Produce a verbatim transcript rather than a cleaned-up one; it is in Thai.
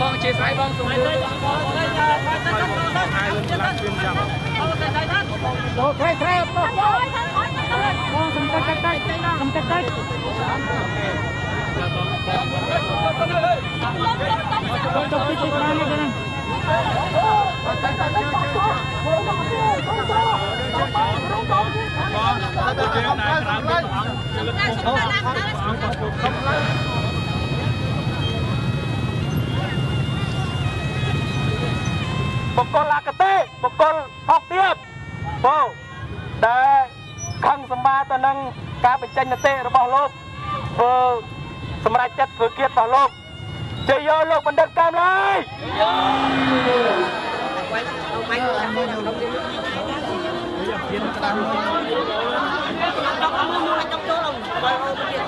มองเชียร์ซ้ายมองตรงนี้เลยมองเลยจ้าคอยตั้งตั้งตั้งตั้งขึ้นจับเอาใส่ใส่ท่านโดดใส่ใส่มองมองมองสังกัดใกล้ใกล้หน้าสังกัดใกล้จบพิธีการแล้วกันบกลากเตะบกลพอกเทียบโบได้ขังสมบัตินั่งการเป็นเจนเตะระบบโลกเบอร์สมรภูมิเพื่อเกียรติโลกเจยโลกมันเดินตามเลย